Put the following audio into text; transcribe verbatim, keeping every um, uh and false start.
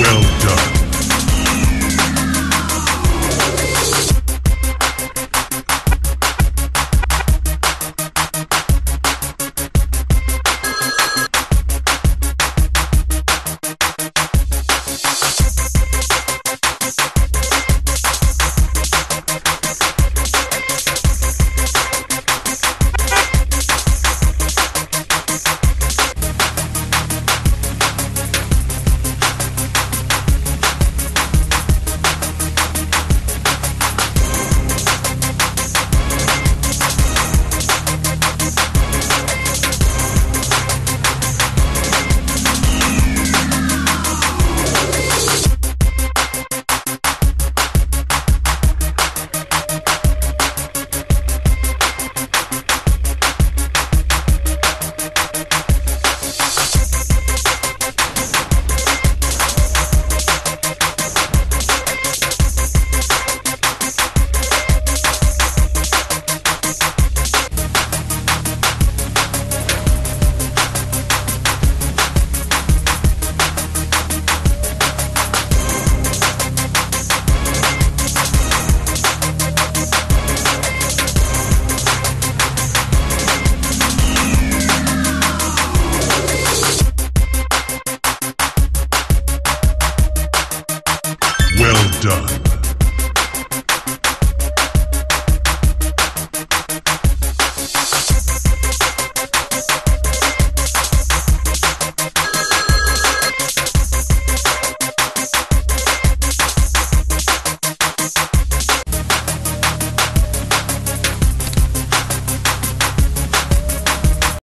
Well done. Done.